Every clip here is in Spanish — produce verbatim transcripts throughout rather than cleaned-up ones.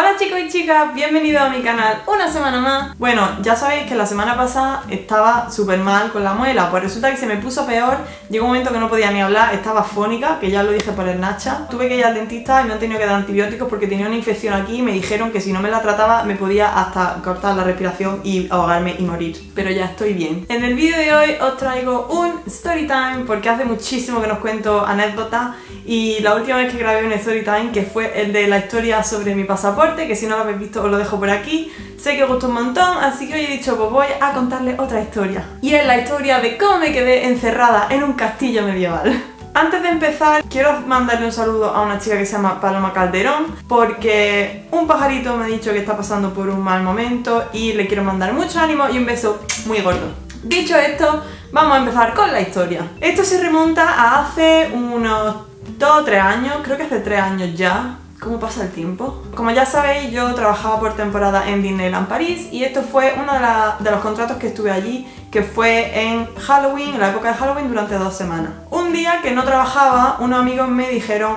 Hola chicos y chicas, bienvenidos a mi canal una semana más. Bueno, ya sabéis que la semana pasada estaba súper mal con la muela, pues resulta que se me puso peor. Llegó un momento que no podía ni hablar, estaba fónica, que ya lo dije por el Nacha. Tuve que ir al dentista y me han tenido que dar antibióticos porque tenía una infección aquí y me dijeron que si no me la trataba me podía hasta cortar la respiración y ahogarme y morir. Pero ya estoy bien. En el vídeo de hoy os traigo un story time porque hace muchísimo que nos cuento anécdotas y la última vez que grabé un story time, que fue el de la historia sobre mi pasaporte, que si no lo habéis visto os lo dejo por aquí. Sé que os gustó un montón, así que hoy he dicho pues voy a contarles otra historia. Y es la historia de cómo me quedé encerrada en un castillo medieval. Antes de empezar, quiero mandarle un saludo a una chica que se llama Paloma Calderón porque un pajarito me ha dicho que está pasando por un mal momento y le quiero mandar mucho ánimo y un beso muy gordo. Dicho esto, vamos a empezar con la historia. Esto se remonta a hace unos dos o tres años, creo que hace tres años ya. ¿Cómo pasa el tiempo? Como ya sabéis, yo trabajaba por temporada en Disneyland París y esto fue uno de, la, de los contratos que estuve allí, que fue en Halloween, en la época de Halloween, durante dos semanas. Un día que no trabajaba, unos amigos me dijeron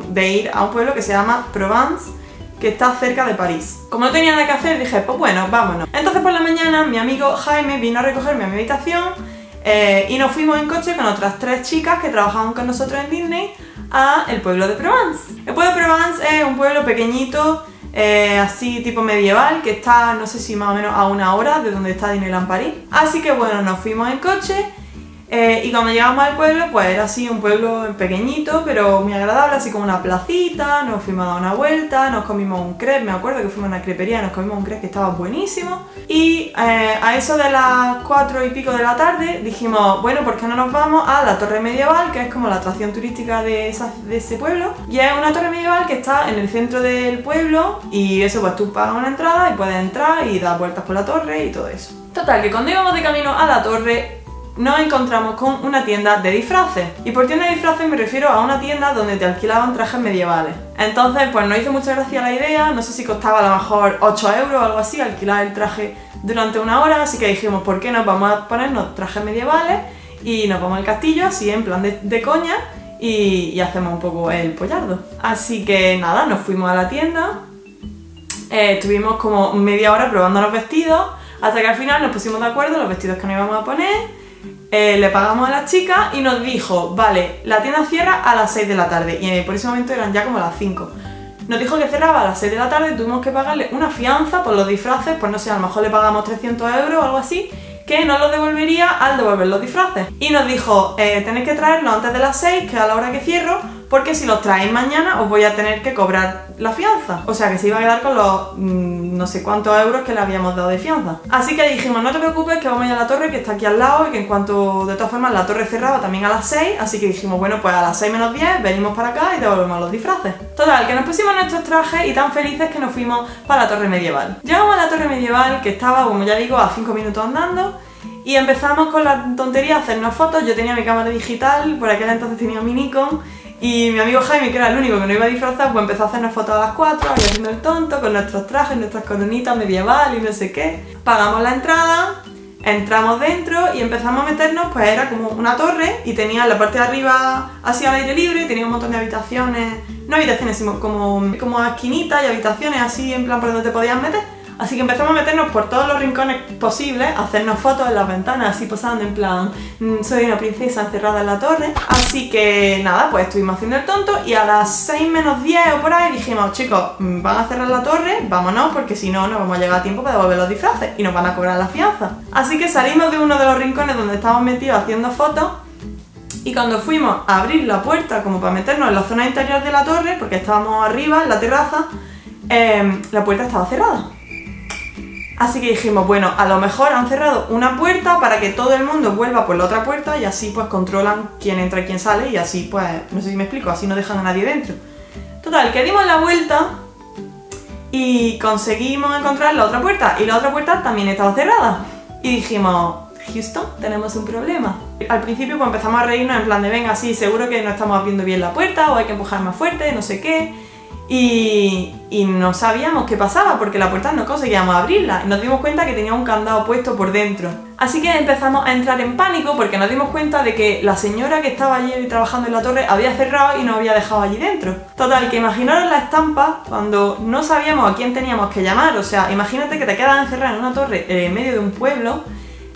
mmm, de ir a un pueblo que se llama Provence, que está cerca de París. Como no tenía nada que hacer, dije, pues bueno, vámonos. Entonces por la mañana mi amigo Jaime vino a recogerme a mi habitación eh, y nos fuimos en coche con otras tres chicas que trabajaban con nosotros en Disney a el pueblo de Provence. El pueblo de Provence es un pueblo pequeñito, eh, así tipo medieval, que está no sé si más o menos a una hora de donde está Disneyland París. Así que bueno, nos fuimos en coche eh, y cuando llegamos al pueblo pues era así un pueblo pequeñito pero muy agradable, así como una placita, nos fuimos a dar una vuelta, nos comimos un crepe, me acuerdo que fuimos a una crepería, nos comimos un crepe que estaba buenísimo y eh, a eso de las cuatro y pico de la tarde dijimos, bueno, ¿por qué no nos vamos a la torre medieval? Que es como la atracción turística de, esa, de ese pueblo y es una torre medieval que está en el centro del pueblo y eso pues tú pagas una entrada y puedes entrar y dar vueltas por la torre y todo eso. Total, que cuando íbamos de camino a la torre nos encontramos con una tienda de disfraces. Y por tienda de disfraces me refiero a una tienda donde te alquilaban trajes medievales. Entonces pues no hizo mucha gracia la idea, no sé si costaba a lo mejor ocho euros o algo así alquilar el traje durante una hora, así que dijimos ¿por qué no vamos a ponernos trajes medievales y nos vamos al castillo así en plan de, de coña y, y hacemos un poco el pollardo? Así que nada, nos fuimos a la tienda, eh, estuvimos como media hora probando los vestidos hasta que al final nos pusimos de acuerdo los vestidos que nos íbamos a poner. Eh, le pagamos a la chica y nos dijo, vale, la tienda cierra a las seis de la tarde y por ese momento eran ya como las cinco. Nos dijo que cerraba a las seis de la tarde, tuvimos que pagarle una fianza por los disfraces, pues no sé, a lo mejor le pagamos trescientos euros o algo así, que nos lo devolvería al devolver los disfraces. Y nos dijo, eh, tenéis que traerlos antes de las seis, que a la hora que cierro, porque si los traéis mañana os voy a tener que cobrar la fianza. O sea que se iba a quedar con los mmm, no sé cuántos euros que le habíamos dado de fianza. Así que dijimos, no te preocupes que vamos a ir a la torre que está aquí al lado y que en cuanto, de todas formas, la torre cerraba también a las seis. Así que dijimos, bueno, pues a las seis menos diez venimos para acá y devolvemos los disfraces. Total, que nos pusimos nuestros trajes y tan felices que nos fuimos para la torre medieval. Llegamos a la torre medieval que estaba, como ya digo, a cinco minutos andando. Y empezamos con la tontería a hacernos fotos. Yo tenía mi cámara digital, por aquel entonces tenía mi Nikon. Y mi amigo Jaime, que era el único que no iba a disfrazar, pues empezó a hacernos fotos a las cuatro, haciendo el tonto, con nuestros trajes, nuestras coronitas medievales y no sé qué. Pagamos la entrada, entramos dentro y empezamos a meternos, pues era como una torre y tenía la parte de arriba así al aire libre, tenía un montón de habitaciones, no habitaciones, sino como, como esquinitas y habitaciones así en plan por donde te podías meter. Así que empezamos a meternos por todos los rincones posibles, a hacernos fotos en las ventanas, así posando en plan soy una princesa encerrada en la torre. Así que nada, pues estuvimos haciendo el tonto y a las seis menos diez o por ahí dijimos, chicos, van a cerrar la torre, vámonos porque si no, no vamos a llegar a tiempo para devolver los disfraces y nos van a cobrar la fianza. Así que salimos de uno de los rincones donde estábamos metidos haciendo fotos y cuando fuimos a abrir la puerta como para meternos en la zona interior de la torre, porque estábamos arriba en la terraza, eh, la puerta estaba cerrada. Así que dijimos, bueno, a lo mejor han cerrado una puerta para que todo el mundo vuelva por la otra puerta y así pues controlan quién entra y quién sale y así pues, no sé si me explico, así no dejan a nadie dentro. Total, que dimos la vuelta y conseguimos encontrar la otra puerta y la otra puerta también estaba cerrada. Y dijimos, Houston, tenemos un problema. Al principio pues empezamos a reírnos en plan de, venga, sí, seguro que no estamos abriendo bien la puerta o hay que empujar más fuerte, no sé qué. Y, y no sabíamos qué pasaba porque la puerta no conseguíamos abrirla y nos dimos cuenta que tenía un candado puesto por dentro. Así que empezamos a entrar en pánico porque nos dimos cuenta de que la señora que estaba allí trabajando en la torre había cerrado y nos había dejado allí dentro. Total, que imaginaros la estampa cuando no sabíamos a quién teníamos que llamar. O sea, imagínate que te quedas encerrado en una torre eh, en medio de un pueblo.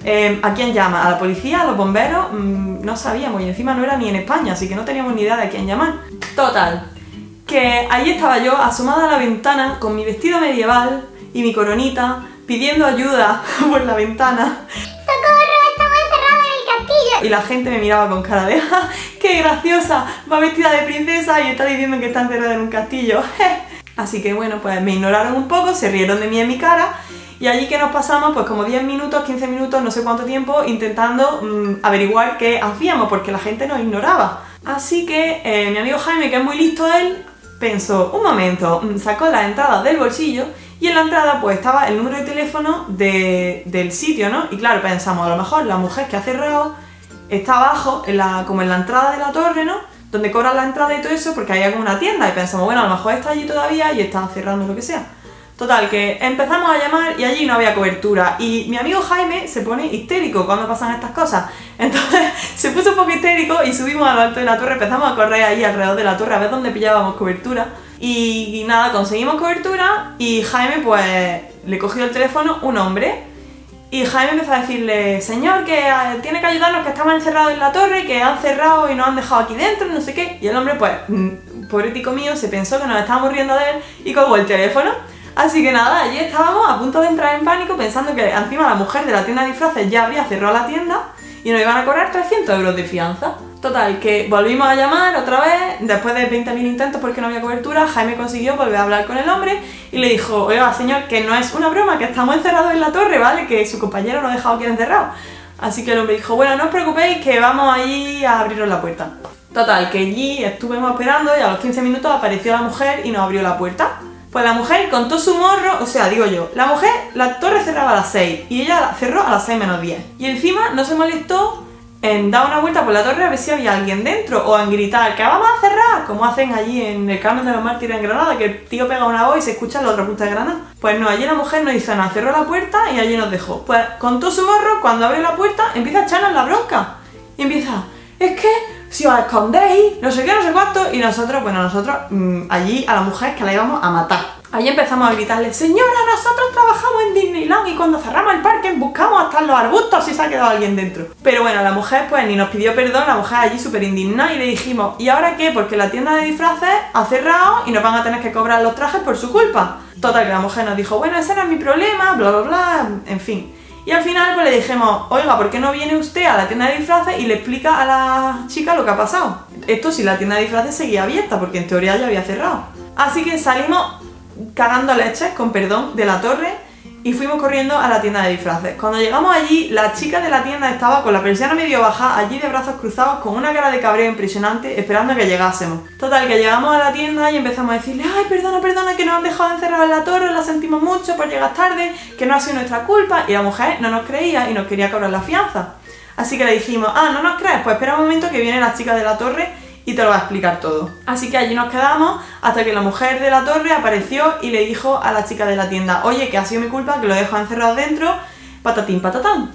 Eh, ¿A quién llama? ¿A la policía? ¿A los bomberos? Mm, no sabíamos, y encima no era ni en España, así que no teníamos ni idea de a quién llamar. Total, que ahí estaba yo asomada a la ventana con mi vestido medieval y mi coronita pidiendo ayuda por la ventana. ¡Socorro! ¡Estamos encerrados en el castillo! Y la gente me miraba con cara de ¡ja! ¡Qué graciosa! Va vestida de princesa y está diciendo que está encerrada en un castillo. Así que bueno, pues me ignoraron un poco, se rieron de mí en mi cara. Y allí que nos pasamos pues como diez minutos, quince minutos, no sé cuánto tiempo, intentando mmm, averiguar qué hacíamos, porque la gente nos ignoraba. Así que eh, mi amigo Jaime, que es muy listo él, pensó, un momento, sacó las entradas del bolsillo y en la entrada pues estaba el número de teléfono de, del sitio, ¿no? Y claro, pensamos, a lo mejor la mujer que ha cerrado está abajo, en la, como en la entrada de la torre, ¿no? Donde cobran la entrada y todo eso, porque hay alguna tienda. Y pensamos, bueno, a lo mejor está allí todavía y está cerrando lo que sea. Total, que empezamos a llamar y allí no había cobertura y mi amigo Jaime se pone histérico cuando pasan estas cosas. Entonces se puso un poco histérico y subimos a lo alto de la torre, empezamos a correr ahí alrededor de la torre a ver dónde pillábamos cobertura y, y nada, conseguimos cobertura y Jaime pues le cogió el teléfono un hombre y Jaime empezó a decirle, señor, que tiene que ayudarnos, que estamos encerrados en la torre, que han cerrado y nos han dejado aquí dentro, no sé qué. Y el hombre pues, pobre tico mío, se pensó que nos estábamos riendo de él y colgó el teléfono. Así que nada, allí estábamos a punto de entrar en pánico pensando que encima la mujer de la tienda de disfraces ya habría cerrado la tienda y nos iban a cobrar trescientos euros de fianza. Total, que volvimos a llamar otra vez, después de veinte mil intentos porque no había cobertura, Jaime consiguió volver a hablar con el hombre y le dijo, oiga señor, que no es una broma, que estamos encerrados en la torre, ¿vale? Que su compañero nos ha dejado aquí encerrados. Así que el hombre dijo, bueno, no os preocupéis que vamos ahí a abriros la puerta. Total, que allí estuvimos esperando y a los quince minutos apareció la mujer y nos abrió la puerta. Pues la mujer contó su morro, o sea, digo yo, la mujer, la torre cerraba a las seis y ella cerró a las seis menos diez. Y encima no se molestó en dar una vuelta por la torre a ver si había alguien dentro o en gritar que vamos a cerrar, como hacen allí en el Carmen de los Mártires en Granada, que el tío pega una voz y se escucha la otra punta de Granada. Pues no, allí la mujer no hizo nada, cerró la puerta y allí nos dejó. Pues contó su morro, cuando abrió la puerta empieza a echarnos la bronca y empieza, es que... si os escondéis, no sé qué, no sé cuánto, y nosotros, bueno, nosotros mmm, allí a la mujer que la íbamos a matar. Allí empezamos a gritarle, señora, nosotros trabajamos en Disneyland y cuando cerramos el parque buscamos hasta los arbustos si se ha quedado alguien dentro. Pero bueno, la mujer pues ni nos pidió perdón, la mujer allí súper indignada y le dijimos, ¿y ahora qué? Porque la tienda de disfraces ha cerrado y nos van a tener que cobrar los trajes por su culpa. Total, que la mujer nos dijo, bueno, ese no es mi problema, bla, bla, bla, en fin. Y al final pues le dijimos, oiga, ¿por qué no viene usted a la tienda de disfraces y le explica a la chica lo que ha pasado? Esto si la tienda de disfraces seguía abierta, porque en teoría ya había cerrado. Así que salimos cagando leches, con perdón, de la torre y fuimos corriendo a la tienda de disfraces. Cuando llegamos allí, la chica de la tienda estaba con la persiana medio baja, allí de brazos cruzados, con una cara de cabreo impresionante, esperando que llegásemos. Total, que llegamos a la tienda y empezamos a decirle, ay, perdona, perdona, que nos han dejado encerrados en la torre, la sentimos mucho por llegar tarde, que no ha sido nuestra culpa, y la mujer no nos creía y nos quería cobrar la fianza. Así que le dijimos, ah, ¿no nos crees? Pues espera un momento que viene la chica de la torre y te lo va a explicar todo. Así que allí nos quedamos hasta que la mujer de la torre apareció y le dijo a la chica de la tienda, oye, que ha sido mi culpa, que lo dejo encerrado dentro, patatín patatán.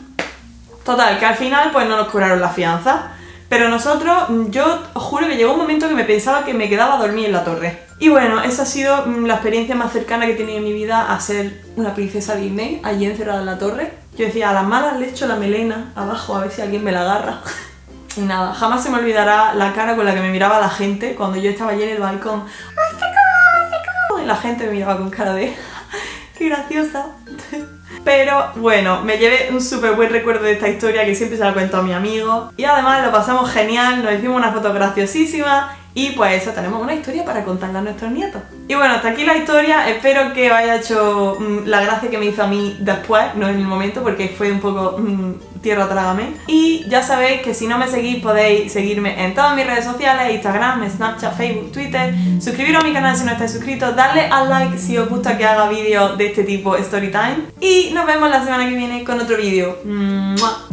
Total, que al final pues no nos cobraron la fianza, pero nosotros, yo os juro que llegó un momento que me pensaba que me quedaba a dormir en la torre. Y bueno, esa ha sido la experiencia más cercana que he tenido en mi vida a ser una princesa Disney, allí encerrada en la torre. Yo decía, a las malas le echo la melena abajo a ver si alguien me la agarra. Y nada, jamás se me olvidará la cara con la que me miraba la gente cuando yo estaba allí en el balcón. ¡Oh, seco, seco! Y la gente me miraba con cara de... ¡qué graciosa! Pero bueno, me llevé un súper buen recuerdo de esta historia que siempre se la cuento a mi amigo. Y además lo pasamos genial, nos hicimos una foto graciosísima. Y pues eso, tenemos una historia para contarla a nuestros nietos. Y bueno, hasta aquí la historia. Espero que os haya hecho mmm, la gracia que me hizo a mí después, no en el momento, porque fue un poco mmm, tierra trágame. Y ya sabéis que si no me seguís podéis seguirme en todas mis redes sociales, Instagram, Snapchat, Facebook, Twitter. Suscribiros a mi canal si no estáis suscritos, darle al like si os gusta que haga vídeos de este tipo, story time. Y nos vemos la semana que viene con otro vídeo. ¡Mua!